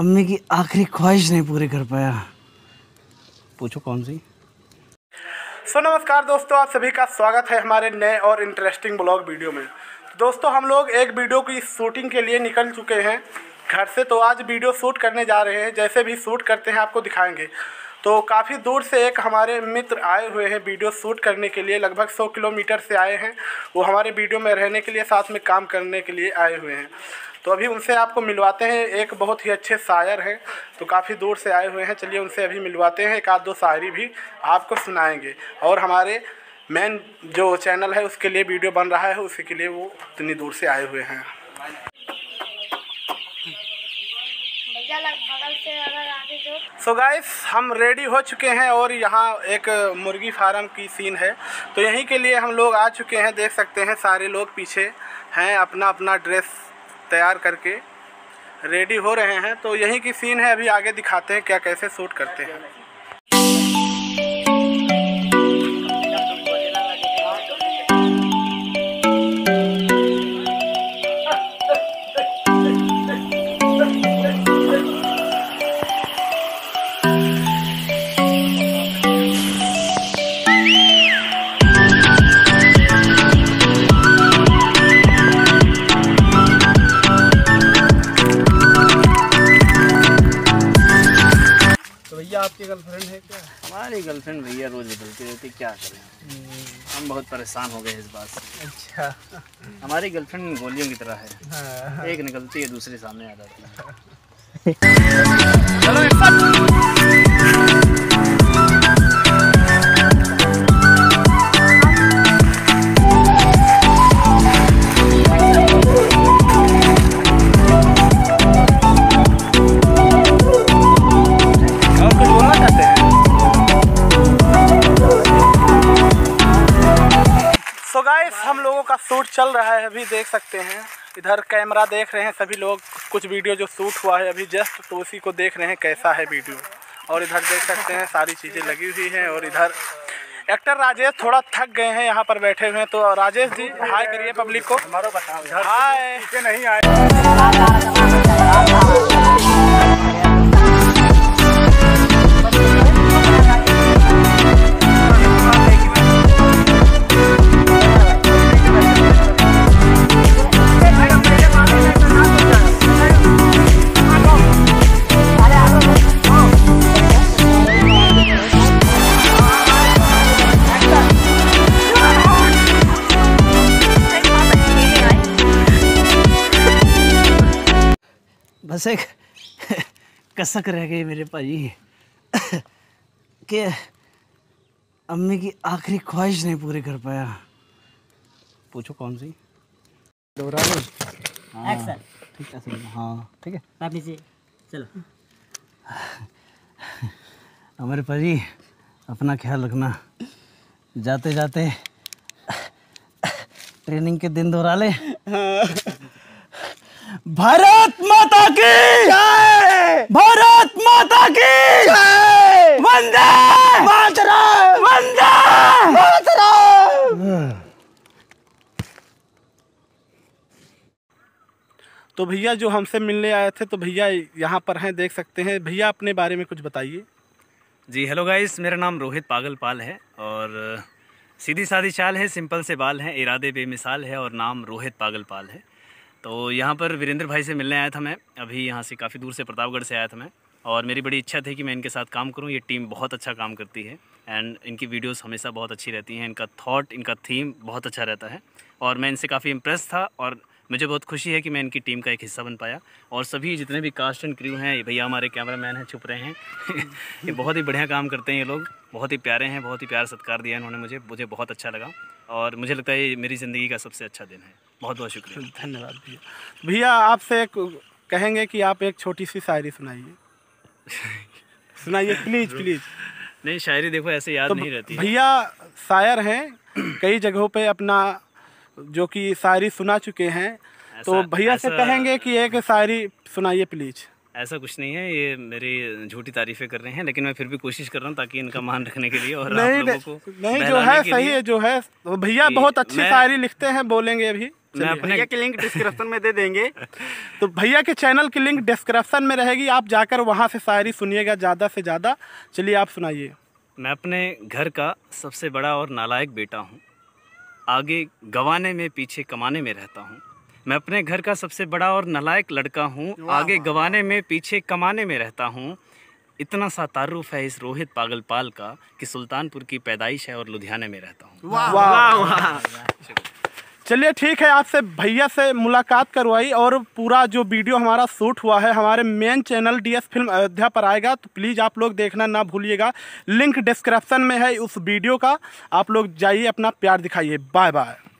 अम्मी की आखिरी ख्वाहिश नहीं पूरी कर पाया। पूछो कौन सी। सो नमस्कार दोस्तों, आप सभी का स्वागत है हमारे नए और इंटरेस्टिंग ब्लॉग वीडियो में। दोस्तों हम लोग एक वीडियो की शूटिंग के लिए निकल चुके हैं घर से, तो आज वीडियो शूट करने जा रहे हैं। जैसे भी शूट करते हैं आपको दिखाएंगे। तो काफ़ी दूर से एक हमारे मित्र आए हुए हैं वीडियो शूट करने के लिए, लगभग 100 किलोमीटर से आए हैं। वो हमारे वीडियो में रहने के लिए, साथ में काम करने के लिए आए हुए हैं। तो अभी उनसे आपको मिलवाते हैं। एक बहुत ही अच्छे शायर हैं, तो काफ़ी दूर से आए हुए हैं। चलिए उनसे अभी मिलवाते हैं, एक आध दो शायरी भी आपको सुनाएंगे। और हमारे मेन जो चैनल है उसके लिए वीडियो बन रहा है, उसी के लिए वो इतनी दूर से आए हुए हैं। सो गाइस हम रेडी हो चुके हैं और यहाँ एक मुर्गी फार्म की सीन है, तो यहीं के लिए हम लोग आ चुके हैं। देख सकते हैं सारे लोग पीछे हैं, अपना अपना ड्रेस तैयार करके रेडी हो रहे हैं। तो यहीं की सीन है, अभी आगे दिखाते हैं क्या कैसे शूट करते हैं। आपकी गर्लफ्रेंड है क्या? हमारी गर्लफ्रेंड भैया रोज बदलती रहती, क्या करें हम बहुत परेशान हो गए इस बात से। अच्छा, हमारी गर्लफ्रेंड गोलियों की तरह है। हाँ। एक निकलती है दूसरे सामने आ जाती है। हम लोगों का शूट चल रहा है अभी, देख सकते हैं इधर कैमरा देख रहे हैं सभी लोग। कुछ वीडियो जो शूट हुआ है अभी जस्ट, तो उसी को देख रहे हैं कैसा है वीडियो। और इधर देख सकते हैं सारी चीज़ें लगी हुई हैं। और इधर एक्टर राजेश थोड़ा थक गए हैं, यहाँ पर बैठे हुए हैं। तो राजेश जी हाय करिए पब्लिक को। हाय नहीं आए बस एक कसक रह गई मेरे भाजी कि अम्मी की आखिरी ख्वाहिश नहीं पूरी कर पाया। पूछो कौन सी। एक्शन ठीक है। हाँ ठीक है, आप नीचे चलो। हमारे भाजी अपना ख्याल रखना, जाते जाते ट्रेनिंग के दिन दोहरा ले। भारत माता की जय, भारत माता की जय, वंदे मातरम, वंदे मातरम। तो भैया जो हमसे मिलने आए थे, तो भैया यहाँ पर हैं, देख सकते हैं। भैया अपने बारे में कुछ बताइए। जी हेलो गाइस, मेरा नाम रोहित पागलपाल है और सीधी सादी चाल है, सिंपल से बाल हैं, इरादे बेमिसाल है और नाम रोहित पागलपाल है। तो यहाँ पर वीरेंद्र भाई से मिलने आया था मैं, अभी यहाँ से काफ़ी दूर से प्रतापगढ़ से आया था मैं। और मेरी बड़ी इच्छा थी कि मैं इनके साथ काम करूँ। ये टीम बहुत अच्छा काम करती है एंड इनकी वीडियोस हमेशा बहुत अच्छी रहती हैं। इनका थॉट, इनका थीम बहुत अच्छा रहता है और मैं इनसे काफ़ी इम्प्रेस था। और मुझे बहुत खुशी है कि मैं इनकी टीम का एक हिस्सा बन पाया। और सभी जितने भी कास्ट एंड क्रू हैं, भैया हमारे कैमरामैन हैं, छुप रहे हैं, ये बहुत ही बढ़िया काम करते हैं। ये लोग बहुत ही प्यारे हैं, बहुत ही प्यार सत्कार दिया इन्होंने मुझे, मुझे बहुत अच्छा लगा। और मुझे लगता है ये मेरी ज़िंदगी का सबसे अच्छा दिन है। बहुत बहुत शुक्रिया, धन्यवाद भैया। भैया आपसे कहेंगे कि आप एक छोटी सी शायरी सुनाइए। सुनाइए प्लीज़ प्लीज़। नहीं शायरी देखो ऐसे याद तो नहीं रहती। भैया शायर हैं, कई जगहों पे अपना जो कि शायरी सुना चुके हैं, तो भैया से कहेंगे कि एक शायरी सुनाइए प्लीज़। ऐसा कुछ नहीं है, ये मेरी झूठी तारीफें कर रहे हैं, लेकिन मैं फिर भी कोशिश कर रहा हूँ ताकि इनका मान रखने के लिए और आप लोगों को। नहीं जो है सही है, जो है। भैया बहुत अच्छी शायरी लिखते हैं, बोलेंगे अभी। भैया की लिंक डिस्क्रिप्शन में दे देंगे। तो भैया के चैनल की लिंक डिस्क्रिप्शन में रहेगी, आप जाकर वहाँ से शायरी सुनिएगा ज़्यादा से ज़्यादा। चलिए आप सुनाइए। मैं अपने घर का सबसे बड़ा और नालायक बेटा हूँ, आगे गंवाने में पीछे कमाने में रहता हूँ। मैं अपने घर का सबसे बड़ा और नालायक लड़का हूँ, आगे गंवाने में पीछे कमाने में रहता हूँ। इतना सा तारुफ है इस रोहित पागलपाल का कि सुल्तानपुर की पैदाइश है और लुधियाना में रहता हूँ। वाह वाह वाह। चलिए ठीक है, आपसे भैया से मुलाकात करवाई और पूरा जो वीडियो हमारा शूट हुआ है हमारे main channel DS film Ayodhya पर आएगा, तो प्लीज़ आप लोग देखना ना भूलिएगा। लिंक डिस्क्रिप्शन में है उस वीडियो का, आप लोग जाइए अपना प्यार दिखाइए। Bye bye.